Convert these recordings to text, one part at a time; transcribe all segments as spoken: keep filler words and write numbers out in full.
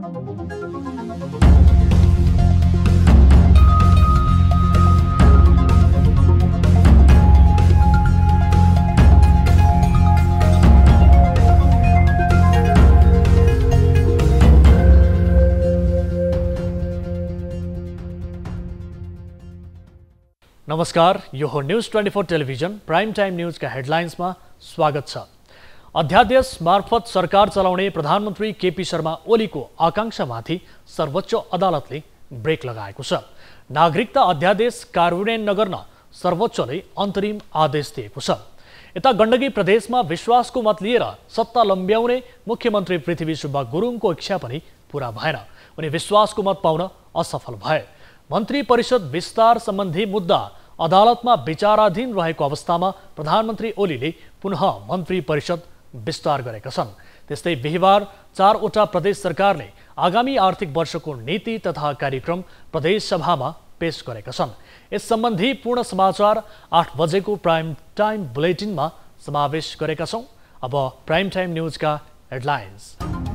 नमस्कार, यो हो news twenty four television prime time news का हेडलाइन्स में स्वागत छ। अध्यादेश मार्फत सरकार चलाउने प्रधानमन्त्री केपी शर्मा ओली को आकांक्षामाथि सर्वोच्च अदालतले ब्रेक लगाएको छ। नागरिकता अध्यादेश कार्यान्वयन नगर्न सर्वोच्चले अन्तरिम आदेश दिएको छ। यता गण्डकी प्रदेश में विश्वास को मत लिएर सत्ता लम्ब्याउने मुख्यमंत्री पृथ्वी सुब्बा गुरुङ को इच्छा पनि पूरा भएन। उनी विश्वास को मत पाउन असफल भए। मन्त्री परिषद विस्तार सम्बन्धी मुद्दा अदालतमा विचाराधीन रहेको अवस्थामा प्रधानमन्त्री ओलीले पुनः मन्त्री परिषद विस्तार गरेका छन्। त्यस्तै बिहिबार चारवटा प्रदेश सरकारले आगामी आर्थिक वर्षको नीति तथा कार्यक्रम प्रदेश सभामा पेश गरेका छन्। यस सम्बन्धी पूर्ण समाचार आठ बजेको प्राइम टाइम बुलेटिनमा समावेश गरेका छौं। अब प्राइम टाइम न्यूजका हेडलाइन्स।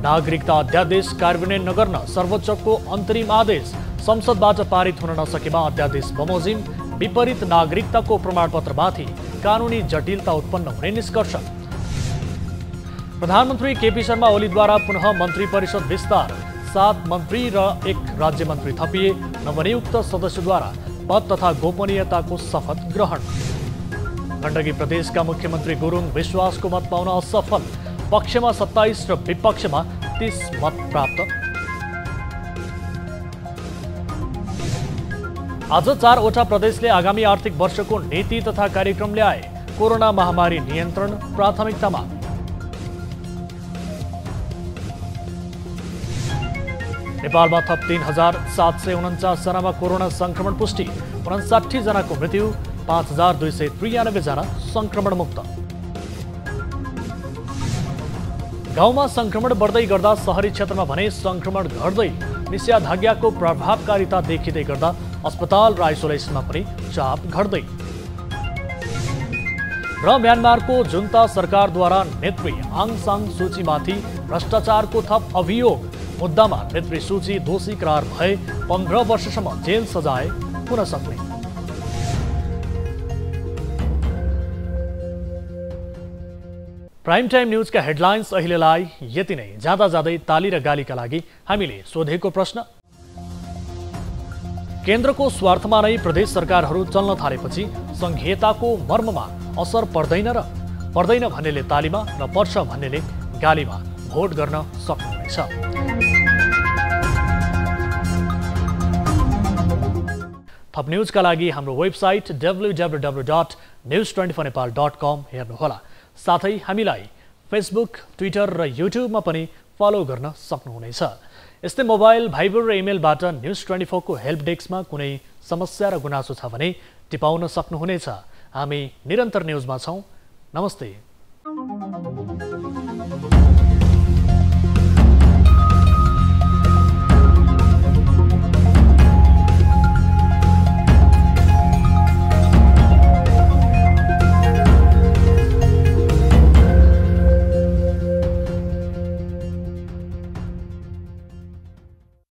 नागरिकता अध्यादेश कार्यान्वयन नगर्न सर्वोच्चको अन्तरिम आदेश। संसदबाट पारित हुन नसकेमा अध्यादेश बमोजिम। विपरीत नागरिकताको प्रमाणपत्रमाथि कानुनी जटिलता उत्पन्न हुने निष्कर्ष। प्रधानमन्त्री केपी शर्मा ओलीद्वारा पुनः मन्त्री परिषद विस्तार। सात मन्त्री र एक राज्य मन्त्री थपिए। नवनियुक्त सदस्यद्वारा पद तथा गोपनीयताको शपथ ग्रहण। गण्डकी प्रदेशका मुख्यमन्त्री गुरुङ विश्वासको मत पाउन असफल। पक्षमा सत्ताइस र विपक्षमा तीस मत प्राप्त। आज चारवटा प्रदेशले आगामी आर्थिक वर्षको नीति तथा कार्यक्रम ल्याए। कोरोना महामारी नियन्त्रण प्राथमिकतामा। नेपालमा थप तीन हजार सात सय उन्चास जनामा कोरोना संक्रमण पुष्टि। उनसाठी जनाको मृत्यु। पांच हजार दुई सय त्रियानब्बे जना संक्रमण मुक्त। गाउँमा संक्रमण बढ्दै गर्दा शहरी क्षेत्रमा भने संक्रमण घट्दै। निषेधाज्ञाको प्रभावकारिता देखिँदै गर्दा अस्पताल र आइसोलेसनमा पनि चाप घट्दै। र म्यानमारको जुन्ता सरकारद्वारा नेत्री आंग सांग सूचीमाथि भ्रष्टाचारको थप अभियोग। मुद्दामा नेत्री सूची दोषी करार भए। पन्ध्र वर्षसम्म जेल सजाय हुन सक्ने। प्राइम टाइम न्यूजका हेडलाइन्स अहिलेलाई यति नै। जाँदा जाँदै ताली र गालीका लागि हामीले सोधेको प्रश्न। केन्द्रको स्वार्थमा नै प्रदेश सरकारहरू चल्न थालेपछि संघीयताको मर्ममा असर पर्दैन र पर्दैन भन्नेले तालीमा र पर्छ भन्नेले गालीमा भोट गर्न सक्नुहुनेछ। थप न्यूजका लागि हाम्रो website W W W dot news twenty four Nepal dot com हेर्नुहोला। साथै हामीलाई फेसबुक, ट्विटर र युट्युबमा पनि फलो गर्न सक्नुहुनेछ। यस्तै मोबाइल, भाइबर र इमेलबाट न्यूज ट्वेन्टी फोर को हेल्प डेस्कमा कुनै समस्या र गुनासो छ भने टिपाउन सक्नुहुनेछ। हामी निरन्तर न्यूजमा छौं। नमस्ते।